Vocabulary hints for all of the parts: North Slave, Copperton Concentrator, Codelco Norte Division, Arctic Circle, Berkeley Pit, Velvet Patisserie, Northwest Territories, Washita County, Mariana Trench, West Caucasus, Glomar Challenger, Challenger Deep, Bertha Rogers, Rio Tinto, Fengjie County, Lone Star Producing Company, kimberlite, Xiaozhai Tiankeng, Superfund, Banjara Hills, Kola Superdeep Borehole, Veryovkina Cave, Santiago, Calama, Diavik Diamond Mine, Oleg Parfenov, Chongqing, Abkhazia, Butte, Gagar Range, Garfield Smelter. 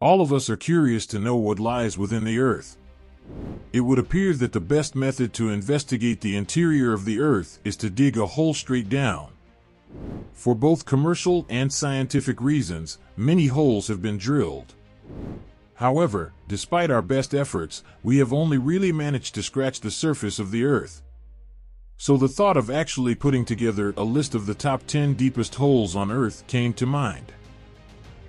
All of us are curious to know what lies within the Earth. It would appear that the best method to investigate the interior of the Earth is to dig a hole straight down. For both commercial and scientific reasons, many holes have been drilled. However, despite our best efforts, we have only really managed to scratch the surface of the Earth. So the thought of actually putting together a list of the top 10 deepest holes on Earth came to mind.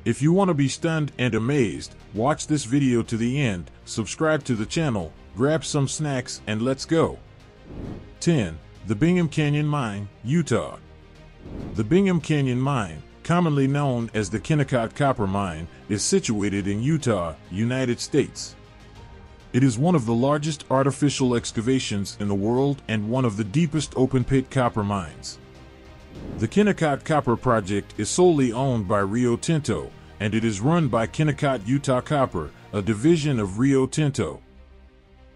If you want to be stunned and amazed, watch this video to the end, subscribe to the channel, grab some snacks, and let's go. 10. The Bingham Canyon Mine, Utah. The Bingham Canyon Mine, commonly known as the Kennecott Copper Mine, is situated in Utah, United States. It is one of the largest artificial excavations in the world and one of the deepest open-pit copper mines. The Kennecott Copper Project is solely owned by Rio Tinto, and it is run by Kennecott Utah Copper, a division of Rio Tinto.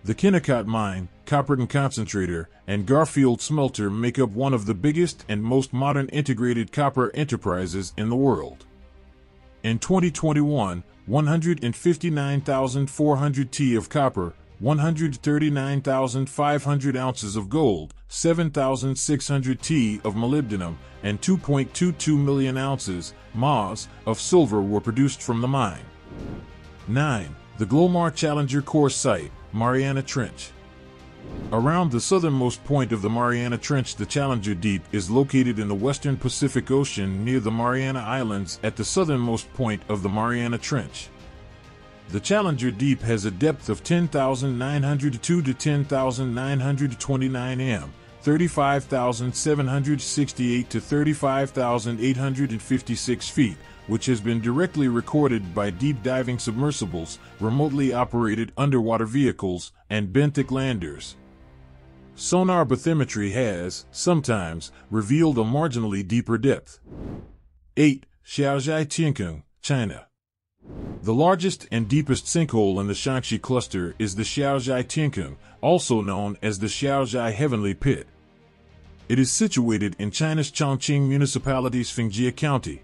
The Kennecott Mine, Copperton Concentrator, and Garfield Smelter make up one of the biggest and most modern integrated copper enterprises in the world. In 2021, 159,400 t of copper, 139,500 ounces of gold, 7,600 t of molybdenum, and 2.22 million ounces (Mos) of silver were produced from the mine. 9. The Glomar Challenger Core Site, Mariana Trench. Around the southernmost point of the Mariana Trench, the Challenger Deep is located in the western Pacific Ocean near the Mariana Islands at the southernmost point of the Mariana Trench. The Challenger Deep has a depth of 10,902 to 10,929 m, 35,768 to 35,856 feet, which has been directly recorded by deep diving submersibles, remotely operated underwater vehicles, and benthic landers. Sonar bathymetry has, sometimes, revealed a marginally deeper depth. 8. Xiaozhai Tiankeng, China. The largest and deepest sinkhole in the Shaanxi cluster is the Xiaozhai Tiankeng, also known as the Xiaozhai Heavenly Pit. It is situated in China's Chongqing municipality's Fengjie County.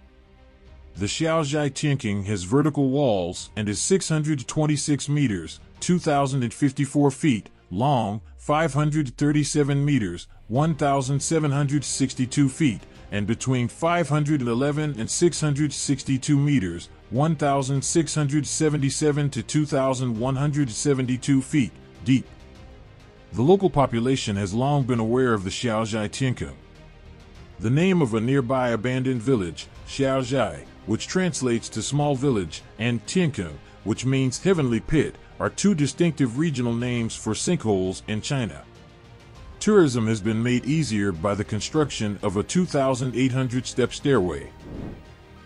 The Xiaozhai Tiankeng has vertical walls and is 626 meters, 2,054 feet, long, 537 meters, 1,762 feet, and between 511 and 662 meters, 1,677 to 2,172 feet, deep. The local population has long been aware of the Xiaozhai Tiankeng. The name of a nearby abandoned village, Xiaozhai, which translates to small village, and Tiankeng, which means heavenly pit, are two distinctive regional names for sinkholes in China. Tourism has been made easier by the construction of a 2,800-step stairway.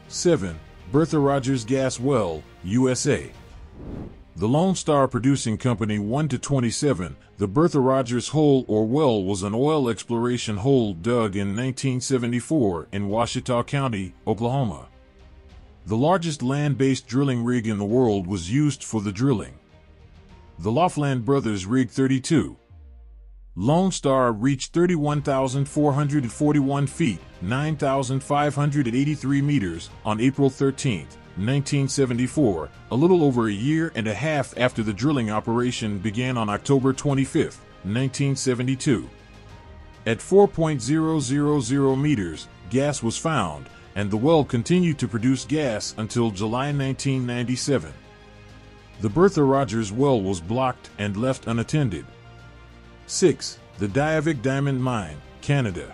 7. Bertha Rogers Gas Well, USA. The Lone Star Producing Company 1-27, the Bertha Rogers Hole or Well was an oil exploration hole dug in 1974 in Washita County, Oklahoma. The largest land-based drilling rig in the world was used for the drilling. The Lofland Brothers Rig 32. Lone Star reached 31,441 feet, 9,583 meters, on April 13, 1974, a little over a year and a half after the drilling operation began on October 25, 1972. At 4.000 meters, gas was found, and the well continued to produce gas until July 1997. The Bertha Rogers well was blocked and left unattended. 6. The Diavik Diamond Mine, Canada.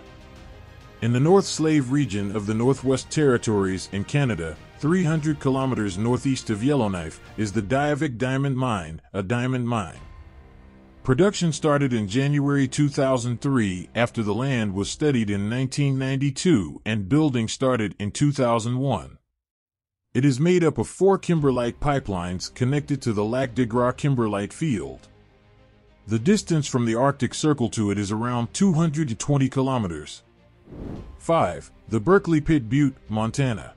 In the North Slave region of the Northwest Territories in Canada, 300 kilometers northeast of Yellowknife, is the Diavik Diamond Mine, a diamond mine. Production started in January 2003 after the land was studied in 1992 and building started in 2001. It is made up of 4 kimberlite pipelines connected to the Lac de Gras kimberlite field. The distance from the Arctic Circle to it is around 220 kilometers. 5. The Berkeley Pit, Butte, Montana.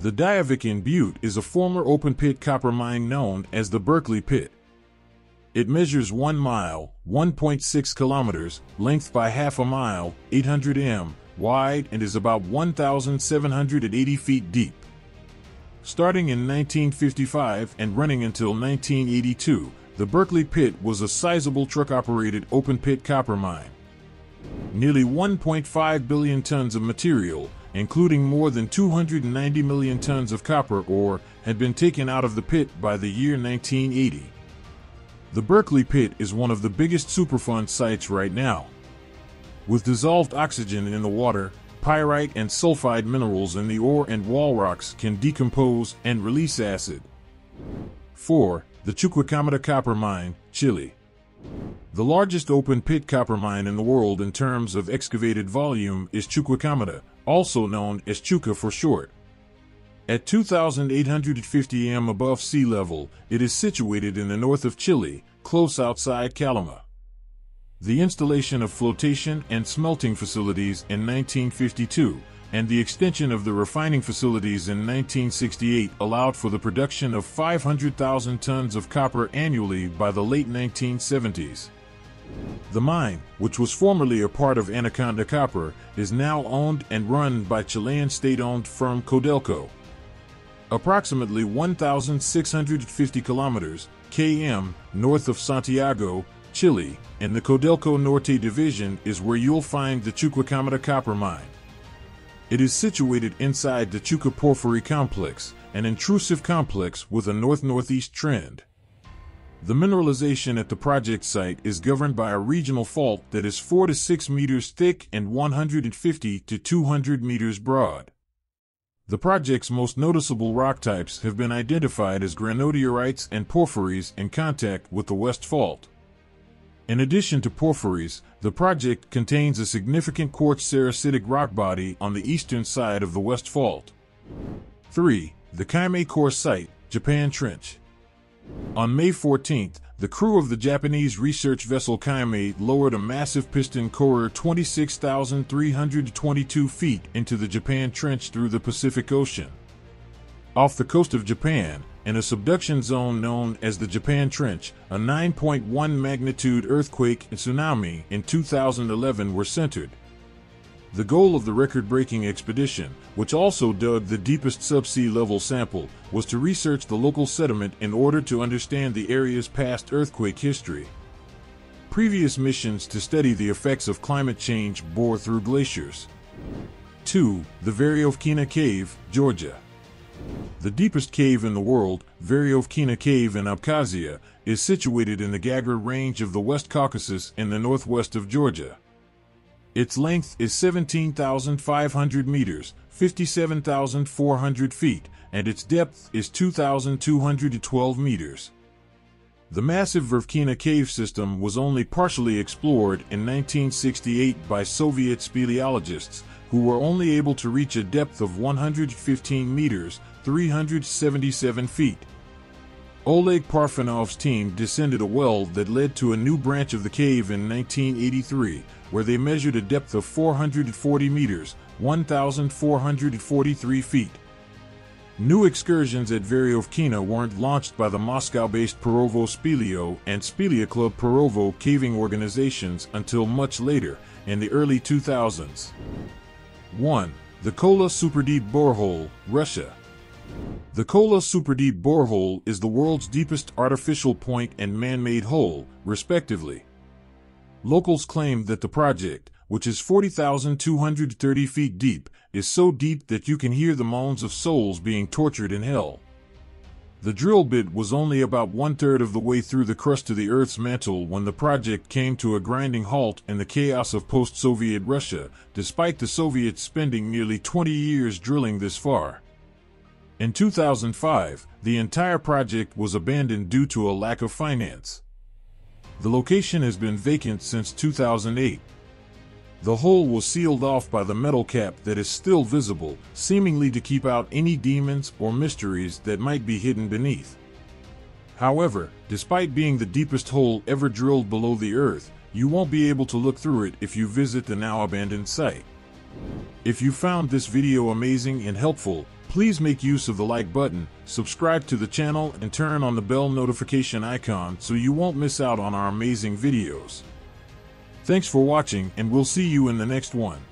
The Diavik in Butte is a former open-pit copper mine known as the Berkeley Pit. It measures 1 mile, 1.6 kilometers, length by half a mile, 800 m, wide, and is about 1,780 feet deep. Starting in 1955 and running until 1982, the Berkeley Pit was a sizable truck-operated open-pit copper mine. Nearly 1.5 billion tons of material, including more than 290 million tons of copper ore, had been taken out of the pit by the year 1980. The Berkeley Pit is one of the biggest Superfund sites right now. With dissolved oxygen in the water, pyrite and sulfide minerals in the ore and wall rocks can decompose and release acid. 4. The Chuquicamata Copper Mine, Chile. The largest open-pit copper mine in the world in terms of excavated volume is Chuquicamata, also known as Chuca for short. At 2,850 m above sea level, it is situated in the north of Chile, close outside Calama. The installation of flotation and smelting facilities in 1952 and the extension of the refining facilities in 1968 allowed for the production of 500,000 tons of copper annually by the late 1970s. The mine, which was formerly a part of Anaconda Copper, is now owned and run by Chilean state-owned firm Codelco. Approximately 1,650 km north of Santiago, Chile, and the Codelco Norte Division is where you'll find the Chuquicamata Copper Mine. It is situated inside the Chuca Porphyry Complex, an intrusive complex with a north-northeast trend. The mineralization at the project site is governed by a regional fault that is 4 to 6 meters thick and 150 to 200 meters broad. The project's most noticeable rock types have been identified as granodiorites and porphyries in contact with the West Fault. In addition to porphyries, the project contains a significant quartz sericitic rock body on the eastern side of the West Fault. 3. The Kaimei Core Site, Japan Trench. On May 14th, the crew of the Japanese research vessel Kaimei lowered a massive piston corer 26,322 feet into the Japan Trench through the Pacific Ocean. Off the coast of Japan, in a subduction zone known as the Japan Trench, a 9.1 magnitude earthquake and tsunami in 2011 were centered. The goal of the record-breaking expedition, which also dug the deepest subsea level sample, was to research the local sediment in order to understand the area's past earthquake history. Previous missions to study the effects of climate change bore through glaciers. 2. The Veryovkina Cave, Georgia. The deepest cave in the world, Veryovkina Cave in Abkhazia, is situated in the Gagar Range of the West Caucasus in the northwest of Georgia. Its length is 17,500 meters, 57,400 feet, and its depth is 2,212 meters. The massive Veryovkina Cave system was only partially explored in 1968 by Soviet speleologists, who were only able to reach a depth of 115 meters, 377 feet. Oleg Parfenov's team descended a well that led to a new branch of the cave in 1983, where they measured a depth of 440 meters, 1,443 feet. New excursions at Veryovkina weren't launched by the Moscow-based Perovo Speleo and Spelia Club Perovo caving organizations until much later, in the early 2000s. 1. The Kola Superdeep Borehole, Russia. The Kola Superdeep Borehole is the world's deepest artificial point and man-made hole, respectively. Locals claim that the project, which is 40,230 feet deep, is so deep that you can hear the moans of souls being tortured in hell. The drill bit was only about one-third of the way through the crust of the Earth's mantle when the project came to a grinding halt in the chaos of post-Soviet Russia, despite the Soviets spending nearly 20 years drilling this far. In 2005, the entire project was abandoned due to a lack of finance. The location has been vacant since 2008. The hole was sealed off by the metal cap that is still visible, seemingly to keep out any demons or mysteries that might be hidden beneath. However, despite being the deepest hole ever drilled below the earth, you won't be able to look through it if you visit the now abandoned site. If you found this video amazing and helpful, please make use of the like button, subscribe to the channel, and turn on the bell notification icon so you won't miss out on our amazing videos. Thanks for watching, and we'll see you in the next one.